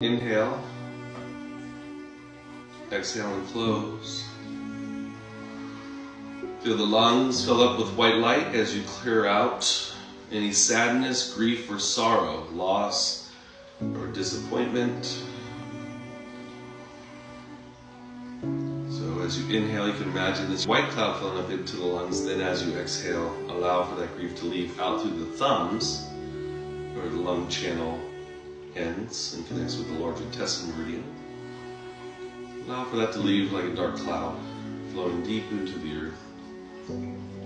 Inhale, exhale and close. Feel the lungs fill up with white light as you clear out any sadness, grief, or sorrow, loss, or disappointment. So as you inhale, you can imagine this white cloud filling up into the lungs. Then as you exhale, allow for that grief to leave out through the thumbs, or the lung channel ends and connects with the large intestinal meridian. Allow for that to leave like a dark cloud, flowing deep into the earth.